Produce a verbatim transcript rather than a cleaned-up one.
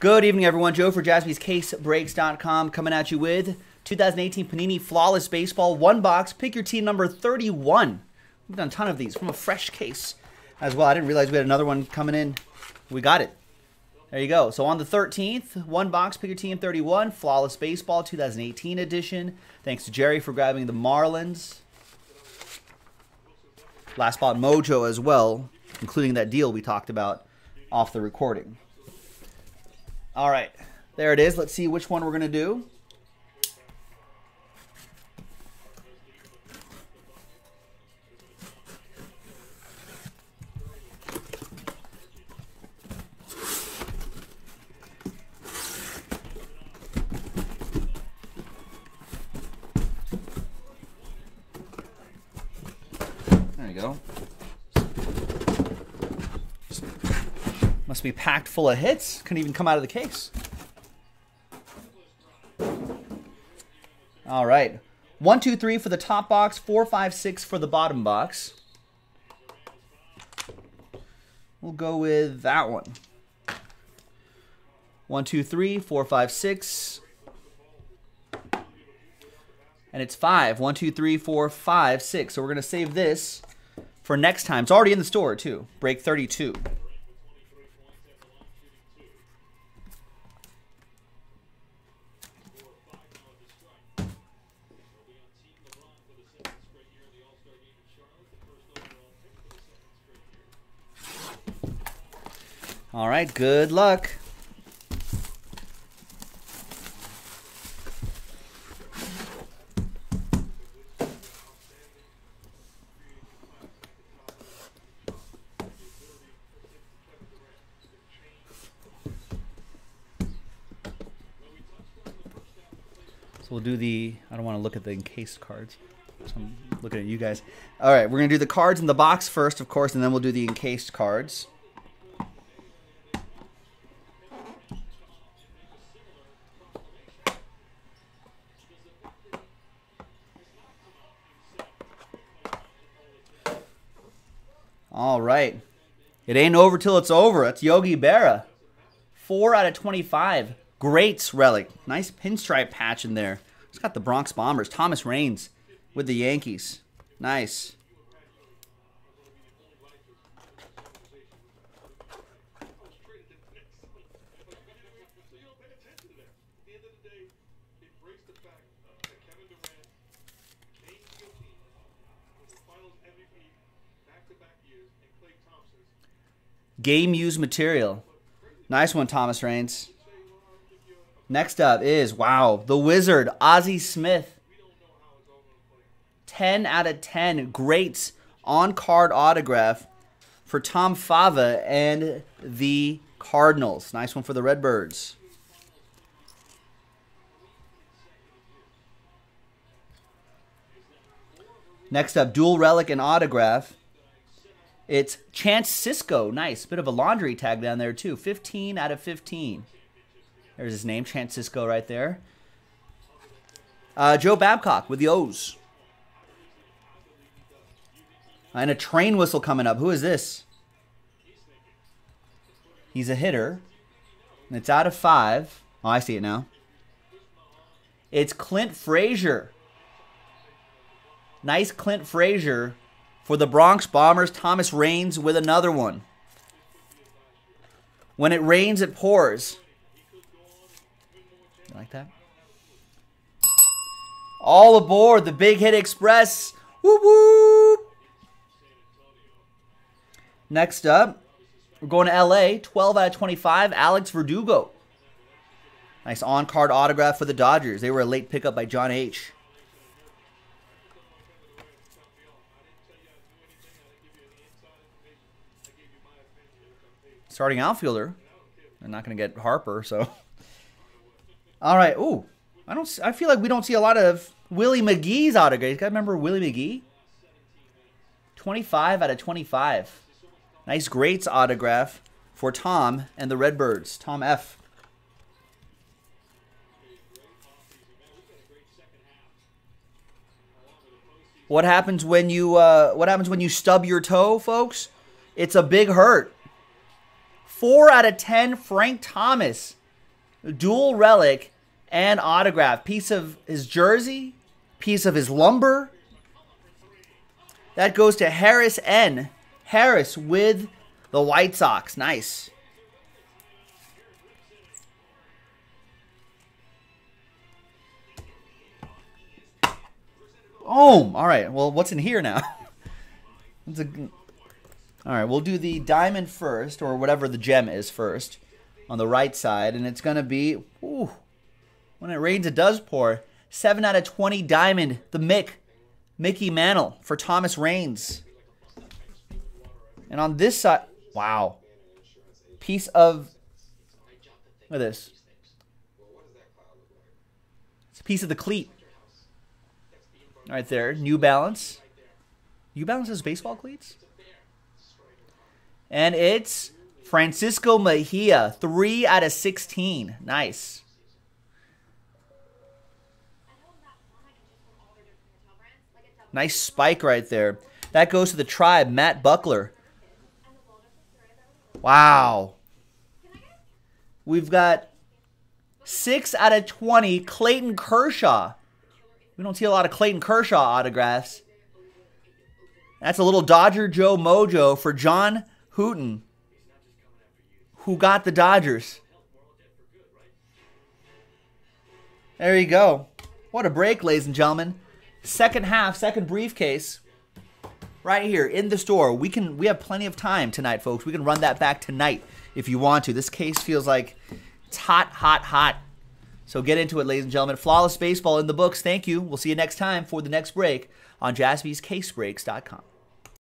Good evening, everyone. Joe for Jaspys Case Breaks dot com coming at you with twenty eighteen Panini Flawless Baseball. One box. Pick your team number thirty-one. We've done a ton of these from a fresh case as well. I didn't realize we had another one coming in. We got it. There you go. So on the thirteenth, one box. Pick your team thirty-one. Flawless Baseball twenty eighteen edition. Thanks to Jerry for grabbing the Marlins. Last Spot Mojo as well, including that deal we talked about off the recording. All right, there it is. Let's see which one we're going to do. There you go. Must be packed full of hits. Couldn't even come out of the case. All right. One, two, three for the top box. Four, five, six for the bottom box. We'll go with that one. One, two, three, four, five, six. And it's five. One, two, three, four, five, six. So we're going to save this for next time. It's already in the store, too. Break thirty-two. All right, good luck. So we'll do the, I don't want to look at the encased cards. So I'm looking at you guys. All right, we're going to do the cards in the box first, of course, and then we'll do the encased cards. All right. It ain't over till it's over. It's Yogi Berra. four out of twenty-five. Greats relic. Nice pinstripe patch in there. It's got the Bronx Bombers. Thomas Rains with the Yankees. Nice. Game used material. Nice one, Thomas Rains. Next up is, wow, the Wizard, Ozzie Smith. ten out of ten. Greats on-card autograph for Tom Fava and the Cardinals. Nice one for the Redbirds. Next up, dual relic and autograph. It's Chance Sisko. Nice. Bit of a laundry tag down there, too. fifteen out of fifteen. There's his name, Chance Sisko, right there. Uh, Joe Babcock with the O's. And a train whistle coming up. Who is this? He's a hitter. And it's out of five. Oh, I see it now. It's Clint Frazier. Nice Clint Frazier. For the Bronx Bombers, Thomas Rains with another one. When it rains, it pours. You like that? All aboard the Big Hit Express. Whoop, whoop. Next up, we're going to L A. twelve out of twenty-five, Alex Verdugo. Nice on-card autograph for the Dodgers. They were a late pickup by John H. Starting outfielder. They're not going to get Harper, so. All right. Ooh, I don't. I feel like we don't see a lot of Willie McGee's autographs. You guys remember Willie McGee? twenty-five out of twenty-five. Nice greats autograph for Tom and the Redbirds. Tom F. What happens when you? Uh, what happens when you stub your toe, folks? It's a big hurt. four out of ten, Frank Thomas dual relic and autograph. Piece of his jersey, piece of his lumber. That goes to Harris N. Harris with the White Sox. Nice. Oh, all right. Well, what's in here now? It's a, all right, we'll do the diamond first, or whatever the gem is first, on the right side. And it's going to be, ooh, when it rains, it does pour. seven out of twenty diamond, the Mick, Mickey Mantle for Thomas Rains. And on this side, wow, piece of, look at this. It's a piece of the cleat. Right there, New Balance. New Balance has baseball cleats? And it's Francisco Mejia, three out of sixteen. Nice. Nice spike right there. That goes to the Tribe, Matt Buckler. Wow. We've got six out of twenty, Clayton Kershaw. We don't see a lot of Clayton Kershaw autographs. That's a little Dodger Joe mojo for John Hooten, who got the Dodgers. There you go. What a break, ladies and gentlemen. Second half, second briefcase, right here in the store. We can we have plenty of time tonight, folks. We can run that back tonight if you want to. This case feels like it's hot, hot, hot. So get into it, ladies and gentlemen. Flawless Baseball in the books. Thank you. We'll see you next time for the next break on Jaspys Case Breaks dot com.